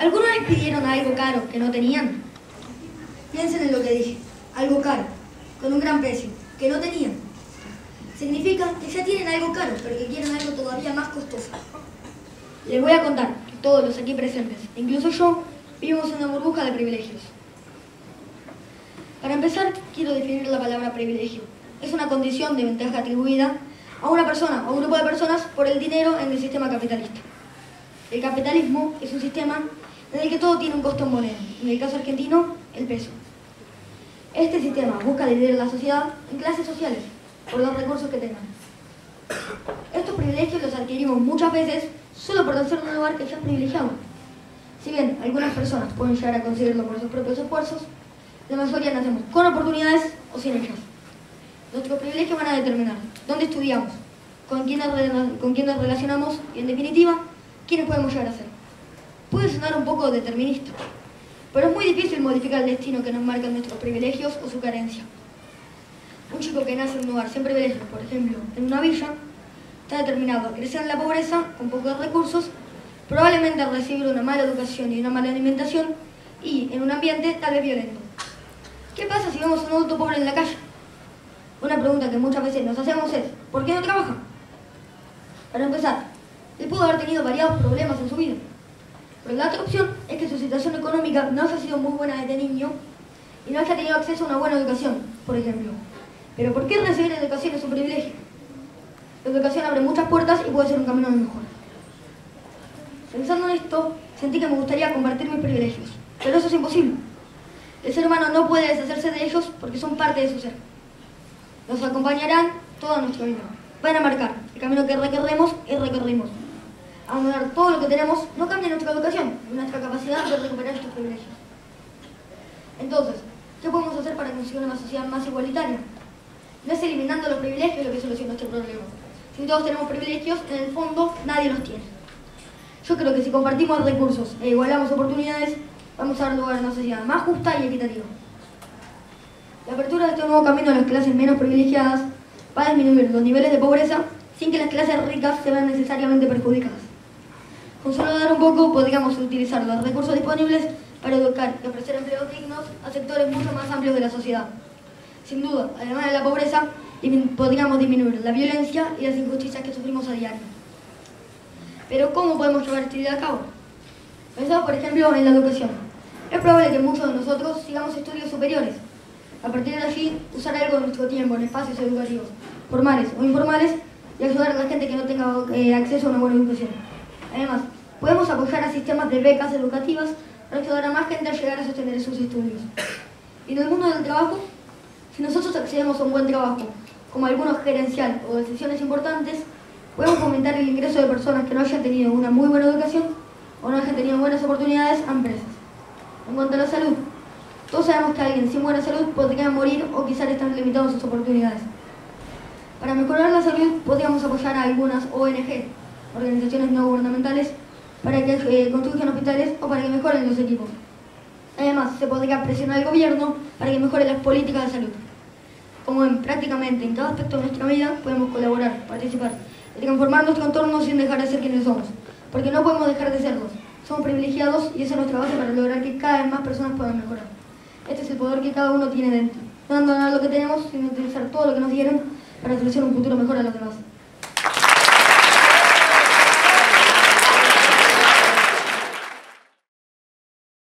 Algunos les pidieron algo caro que no tenían. Piensen en lo que dije, algo caro, con un gran precio, que no tenían. Significa que ya tienen algo caro, pero que quieren algo todavía más costoso. Les voy a contar que todos los aquí presentes, incluso yo, vivimos en una burbuja de privilegios. Para empezar, quiero definir la palabra privilegio. Es una condición de ventaja atribuida a una persona o un grupo de personas por el dinero en el sistema capitalista. El capitalismo es un sistema en el que todo tiene un costo en moneda, en el caso argentino, el peso. Este sistema busca dividir la sociedad en clases sociales, por los recursos que tengan. Estos privilegios los adquirimos muchas veces solo por nacer en un lugar que ya es privilegiado. Si bien algunas personas pueden llegar a conseguirlo por sus propios esfuerzos, la mayoría nacemos con oportunidades o sin ellas. Nuestros privilegios van a determinar dónde estudiamos, con quién nos relacionamos y, en definitiva, quiénes podemos llegar a ser. Puede sonar un poco determinista, pero es muy difícil modificar el destino que nos marcan nuestros privilegios o su carencia. Un chico que nace en un lugar sin privilegios, por ejemplo, en una villa, está determinado a crecer en la pobreza, con pocos recursos, probablemente a recibir una mala educación y una mala alimentación, y en un ambiente tal vez violento. ¿Qué pasa si vemos a un adulto pobre en la calle? Una pregunta que muchas veces nos hacemos es, ¿por qué no trabaja? Para empezar, él pudo haber tenido variados problemas en su vida. Pero la otra opción es que su situación económica no haya sido muy buena desde niño y no haya tenido acceso a una buena educación, por ejemplo. Pero ¿por qué recibir educación es un privilegio? La educación abre muchas puertas y puede ser un camino de mejora. Pensando en esto, sentí que me gustaría compartir mis privilegios, pero eso es imposible. El ser humano no puede deshacerse de ellos porque son parte de su ser. Nos acompañarán toda nuestra vida. Van a marcar el camino que recorremos y recorrimos. Abandonar todo lo que tenemos no cambia nuestra educación, nuestra capacidad de recuperar estos privilegios. Entonces, ¿qué podemos hacer para conseguir una sociedad más igualitaria? No es eliminando los privilegios lo que soluciona este problema. Si todos tenemos privilegios, en el fondo nadie los tiene. Yo creo que si compartimos recursos e igualamos oportunidades, vamos a dar lugar a una sociedad más justa y equitativa. La apertura de este nuevo camino a las clases menos privilegiadas va a disminuir los niveles de pobreza sin que las clases ricas se vean necesariamente perjudicadas. Con solo dar un poco, podríamos utilizar los recursos disponibles para educar y ofrecer empleos dignos a sectores mucho más amplios de la sociedad. Sin duda, además de la pobreza, podríamos disminuir la violencia y las injusticias que sufrimos a diario. Pero, ¿cómo podemos llevar esta idea a cabo? Pensamos, por ejemplo, en la educación. Es probable que muchos de nosotros sigamos estudios superiores. A partir de allí, usar algo de nuestro tiempo en espacios educativos, formales o informales, y ayudar a la gente que no tenga acceso a una buena educación. Además, podemos apoyar a sistemas de becas educativas para ayudar a más gente a llegar a sostener sus estudios. Y en el mundo del trabajo, si nosotros accedemos a un buen trabajo, como algunos gerencial o decisiones importantes, podemos fomentar el ingreso de personas que no hayan tenido una muy buena educación o no hayan tenido buenas oportunidades a empresas. En cuanto a la salud, todos sabemos que alguien sin buena salud podría morir o quizás están limitados sus oportunidades. Para mejorar la salud, podríamos apoyar a algunas ONG, organizaciones no gubernamentales, para que construyan hospitales o para que mejoren los equipos. Además, se podría presionar al gobierno para que mejore las políticas de salud. Como ven, prácticamente en cada aspecto de nuestra vida podemos colaborar, participar y transformar nuestro entorno sin dejar de ser quienes somos, porque no podemos dejar de serlos. Somos privilegiados y esa es nuestra base para lograr que cada vez más personas puedan mejorar. Este es el poder que cada uno tiene dentro, no abandonar lo que tenemos, sino utilizar todo lo que nos dieron para ofrecer un futuro mejor a los demás.